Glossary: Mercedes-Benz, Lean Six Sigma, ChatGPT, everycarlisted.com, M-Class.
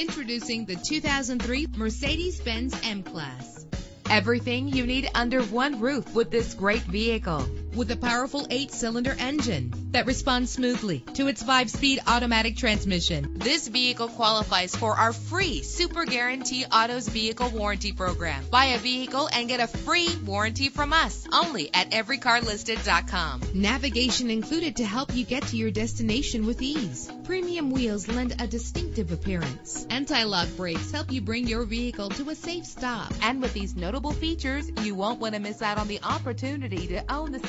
Introducing the 2003 Mercedes-Benz M-Class. Everything you need under one roof with this great vehicle. With a powerful 8-cylinder engine that responds smoothly to its 5-speed automatic transmission. This vehicle qualifies for our free Super Guarantee Autos Vehicle Warranty Program. Buy a vehicle and get a free warranty from us only at everycarlisted.com. Navigation included to help you get to your destination with ease. Premium wheels lend a distinctive appearance. Anti-lock brakes help you bring your vehicle to a safe stop. And with these notable features, you won't want to miss out on the opportunity to own this